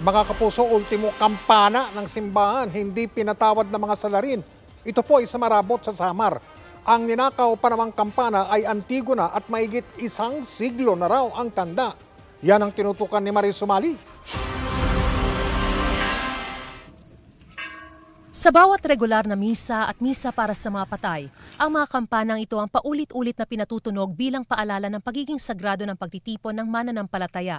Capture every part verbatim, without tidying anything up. Mga kapuso, ultimo kampana ng simbahan, hindi pinatawad ng mga salarin. Ito po ay sa Marabot sa Samar. Ang ninakaw pa namang kampana ay antigo na at mahigit isang siglo na raw ang tanda. Yan ang tinutukan ni Mariz Umali. Sa bawat regular na misa at misa para sa mga patay, ang mga kampanang ito ang paulit-ulit na pinatutunog bilang paalala ng pagiging sagrado ng pagtitipon ng mananampalataya.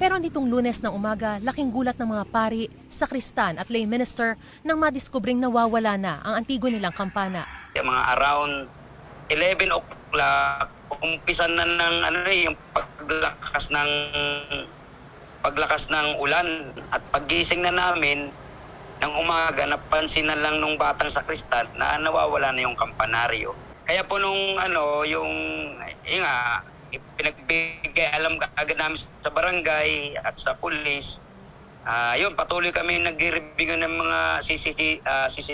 Pero nitong Lunes ng umaga, laking gulat ng mga pari, sakristan at lay minister nang madiskubring nawawala na ang antigo nilang kampana. Mga around eleven o'clock, umpisan na ng ano, yung paglakas ng, paglakas ng ulan at paggising na namin, nang umaga, napansin na lang nung batang sakristan na nawawala na yung kampanaryo. Kaya po nung ano, yung, yung nga, pinagbigay alam agad namin sa barangay at sa pulis. Uh, yun, patuloy kami nag-review ng mga C C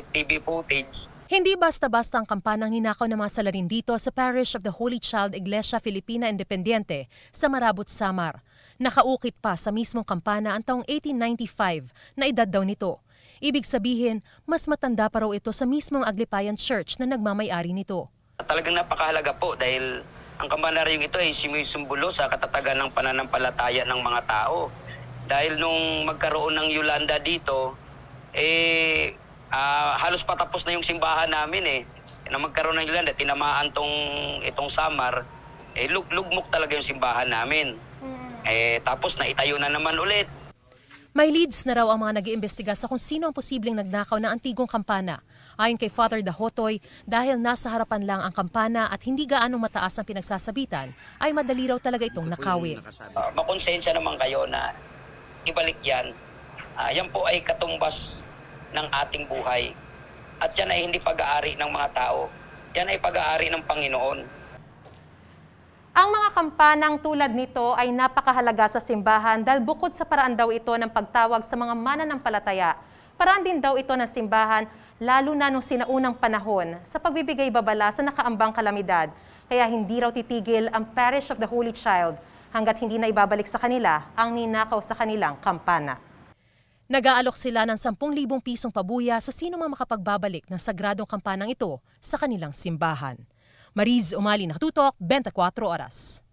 T V footage. Hindi basta-basta ang kampanang ninakaw ng mga salarin dito sa Parish of the Holy Child Iglesia Filipina Independiente sa Marabut, Samar. Nakaukit pa sa mismong kampana ang taong eighteen ninety-five na edad daw nito. Ibig sabihin, mas matanda pa raw ito sa mismong Aglipayan Church na nagmamay-ari nito. Talagang napakahalaga po dahil ang kampanaryong ito ay sumisimbolo sa katatagan ng pananampalataya ng mga tao. Dahil nung magkaroon ng Yolanda dito, eh... Uh, halos patapos na yung simbahan namin eh. Na magkaroon ng Yolanda, tinamaan tong, itong Samar, eh, lug lugmok talaga yung simbahan namin. Eh, tapos naitayo na naman ulit. May leads na raw ang mga nag-iimbestiga sa kung sino ang posibleng nagnakaw ng antigong kampana. Ayon kay Father Dahotoy, dahil nasa harapan lang ang kampana at hindi gaano mataas ang pinagsasabitan, ay madali raw talaga itong nakawin. Uh, makonsensya naman kayo na ibalik yan. Uh, yan po ay katumbas ng ating buhay. At yan ay hindi pag-aari ng mga tao. Yan ay pag-aari ng Panginoon. Ang mga kampanang tulad nito ay napakahalaga sa simbahan dahil bukod sa paraan daw ito ng pagtawag sa mga mananampalataya, paraan din daw ito ng simbahan lalo na nung sinaunang panahon sa pagbibigay babala sa nakaambang kalamidad. Kaya hindi raw titigil ang Parish of the Holy Child hanggat hindi na ibabalik sa kanila ang ninakaw sa kanilang kampana. Nag-aalok sila ng ten thousand pisong pabuya sa sino mang makapagbabalik ng sagradong kampanang ito sa kanilang simbahan. Mariz Umali, Nakatutok, twenty-four Oras.